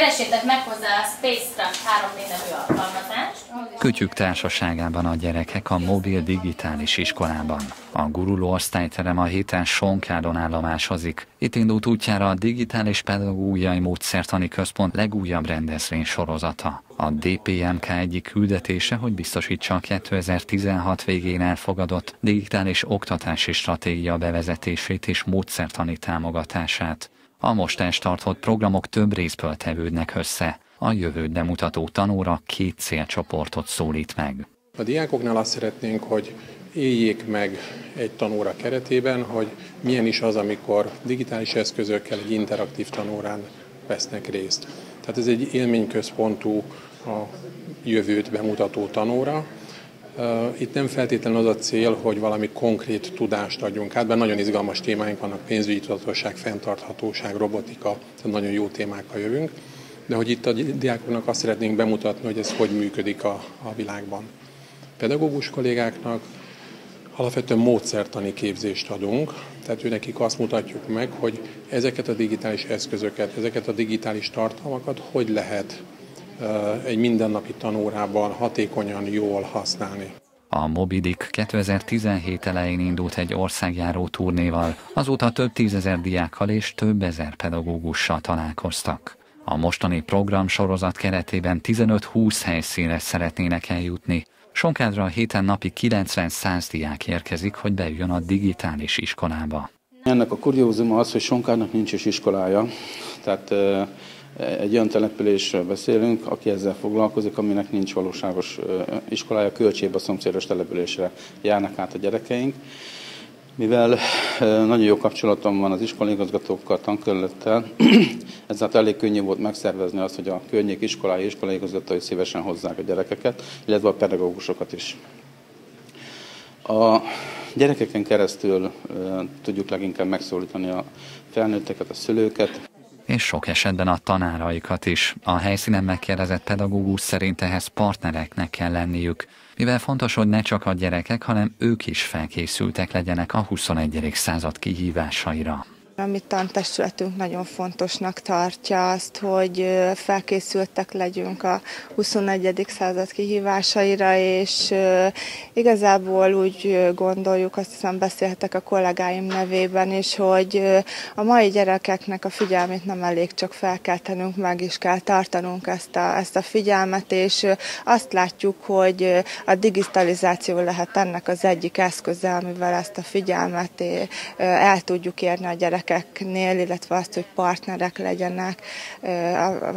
Keresétek meg hozzá a Spacecraft 3D nevű alkalmazást. Kötyük társaságában a gyerekek a mobil digitális iskolában. A guruló osztályterem a héten Sonkádon állomásozik. Itt indult útjára a Digitális Pedagógiai Módszertani Központ legújabb rendezvény sorozata. A DPMK egyik küldetése, hogy biztosítsa a 2016 végén elfogadott digitális oktatási stratégia bevezetését és módszertani támogatását. A most elstartott programok több részből tevődnek össze. A jövőt bemutató tanóra két célcsoportot szólít meg. A diákoknál azt szeretnénk, hogy éljék meg egy tanóra keretében, hogy milyen is az, amikor digitális eszközökkel egy interaktív tanórán vesznek részt. Tehát ez egy élményközpontú, a jövőt bemutató tanóra. Itt nem feltétlenül az a cél, hogy valami konkrét tudást adjunk át, mert nagyon izgalmas témáink vannak, pénzügyi tudatosság, fenntarthatóság, robotika, tehát nagyon jó témákkal jövünk, de hogy itt a diákoknak azt szeretnénk bemutatni, hogy ez hogy működik a világban. Pedagógus kollégáknak alapvetően módszertani képzést adunk, tehát őnekik azt mutatjuk meg, hogy ezeket a digitális eszközöket, ezeket a digitális tartalmakat hogy lehet egy mindennapi tanórában hatékonyan, jól használni. A Mobidik 2017 elején indult egy országjáró turnéval, azóta több tízezer diákkal és több ezer pedagógussal találkoztak. A mostani programsorozat keretében 15-20 helyszínre szeretnének eljutni. Sonkádra a héten napi 90-100 diák érkezik, hogy beüljön a digitális iskolába. Ennek a kuriózuma az, hogy Sonkádnak nincs is iskolája, tehát egy olyan településről beszélünk, aki ezzel foglalkozik, aminek nincs valóságos iskolája, költségbe a szomszédos településre járnak át a gyerekeink. Mivel nagyon jó kapcsolatom van az iskolaigazgatókkal, tankerülettel, ezáltal elég könnyű volt megszervezni azt, hogy a környék iskolái, iskolaigazgatói szívesen hozzák a gyerekeket, illetve a pedagógusokat is. A gyerekeken keresztül tudjuk leginkább megszólítani a felnőtteket, a szülőket, és sok esetben a tanáraikat is. A helyszínen megkérdezett pedagógus szerint ehhez partnereknek kell lenniük, mivel fontos, hogy ne csak a gyerekek, hanem ők is felkészültek legyenek a 21. század kihívásaira. A mi tantestületünk nagyon fontosnak tartja azt, hogy felkészültek legyünk a 21. század kihívásaira, és igazából úgy gondoljuk, azt hiszem beszélhetek a kollégáim nevében is, hogy a mai gyerekeknek a figyelmét nem elég csak felkeltenünk, meg is kell tartanunk ezt a figyelmet, és azt látjuk, hogy a digitalizáció lehet ennek az egyik eszköze, amivel ezt a figyelmet el tudjuk érni a gyerekeknek, illetve azt, hogy partnerek legyenek,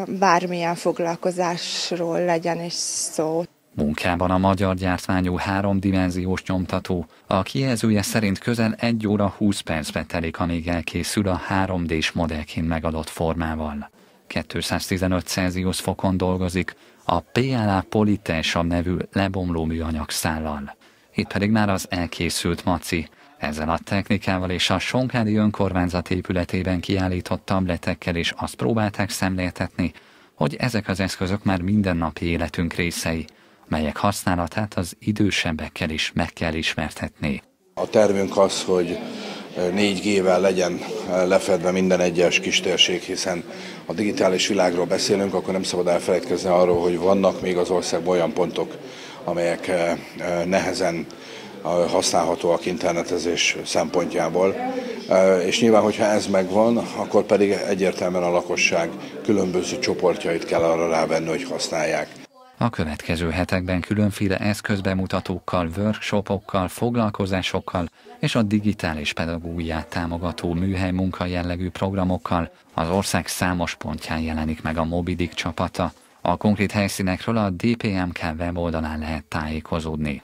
bármilyen foglalkozásról legyen is szó. Munkában a magyar gyártmányú háromdimenziós nyomtató. A kijelzője szerint közel 1 óra 20 percbe telik, amíg elkészül a 3D-s modellként megadott formával. 215 Celsius fokon dolgozik a PLA Politessa nevű lebomló műanyagszállal. Itt pedig már az elkészült maci. Ezzel a technikával és a Sonkádi önkormányzat épületében kiállított tabletekkel is azt próbálták szemléltetni, hogy ezek az eszközök már mindennapi életünk részei, melyek használatát az idősebbekkel is meg kell ismertetni. A tervünk az, hogy 4G-vel legyen lefedve minden egyes kistérség, hiszen a digitális világról beszélünk, akkor nem szabad elfelejtkezni arról, hogy vannak még az országban olyan pontok, amelyek nehezen használhatóak internetezés szempontjából, és nyilván, hogyha ez megvan, akkor pedig egyértelműen a lakosság különböző csoportjait kell arra rávenni, hogy használják. A következő hetekben különféle eszközbemutatókkal, workshopokkal, foglalkozásokkal és a digitális pedagógiát támogató műhely munka jellegű programokkal az ország számos pontján jelenik meg a Mobidik csapata. A konkrét helyszínekről a DPMK weboldalán lehet tájékozódni.